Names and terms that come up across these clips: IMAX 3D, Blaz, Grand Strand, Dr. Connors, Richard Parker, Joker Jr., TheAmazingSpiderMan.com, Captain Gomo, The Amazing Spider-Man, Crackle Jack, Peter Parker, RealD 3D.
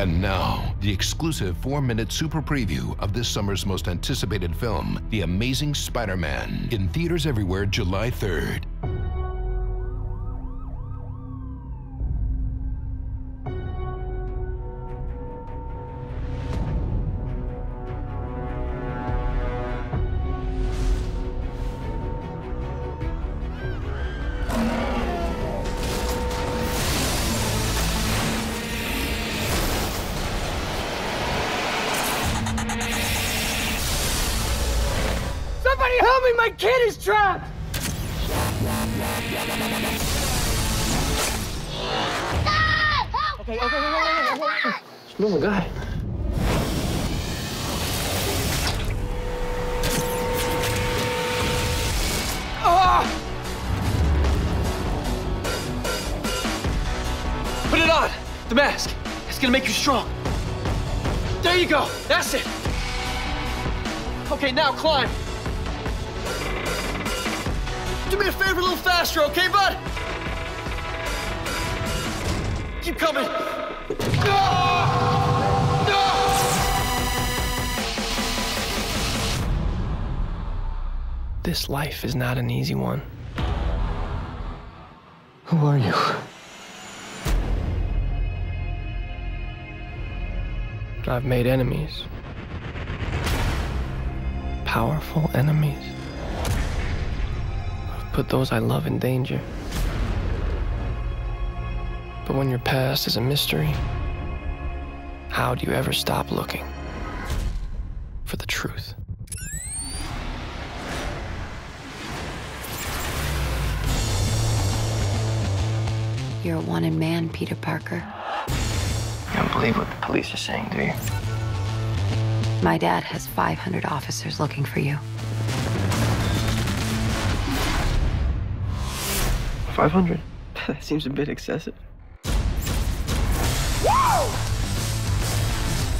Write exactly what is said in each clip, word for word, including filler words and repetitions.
And now, the exclusive four minute super preview of this summer's most anticipated film, The Amazing Spider-Man, in theaters everywhere July third. Help me! My kid is trapped! Ah! Help! Okay, okay, okay, okay, okay, okay. Oh my God. Ah! Put it on! The mask! It's gonna make you strong. There you go! That's it! Okay, now climb! Do me a favor, a little faster, okay, bud? Keep coming. No! No! This life is not an easy one. Who are you? I've made enemies. Powerful enemies. Put those I love in danger. But when your past is a mystery, how do you ever stop looking for the truth? You're a wanted man, Peter Parker. You don't believe what the police are saying, do you? My dad has five hundred officers looking for you. five hundred? That seems a bit excessive. Whoa!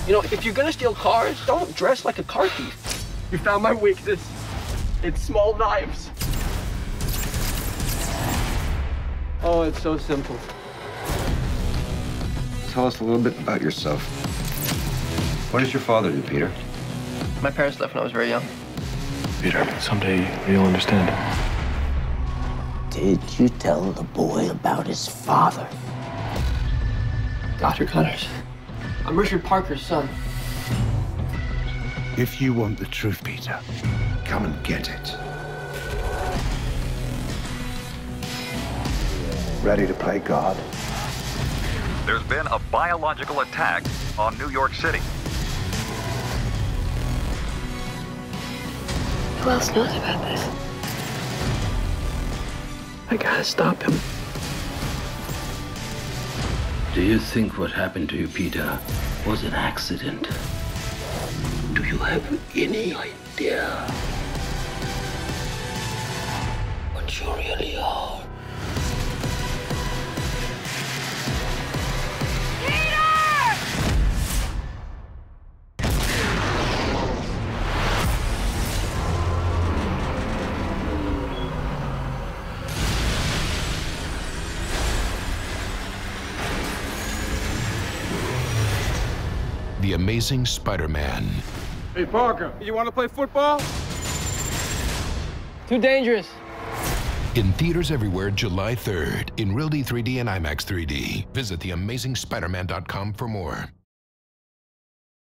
You know, if you're gonna steal cars, don't dress like a car thief. You found my weakness. It's small knives. Oh, it's so simple. Tell us a little bit about yourself. What does your father do, Peter? My parents left when I was very young. Peter, someday you'll understand. Did you tell the boy about his father? Doctor Connors. I'm Richard Parker's son. If you want the truth, Peter, come and get it. Ready to play God? There's been a biological attack on New York City. Who else knows about this? I gotta stop him. Do you think what happened to you, Peter, was an accident? Do you have any idea what you really are? The Amazing Spider-Man. Hey, Parker, you want to play football? Too dangerous. In theaters everywhere July third, in RealD three D and IMAX three D. Visit the amazing spider man dot com for more.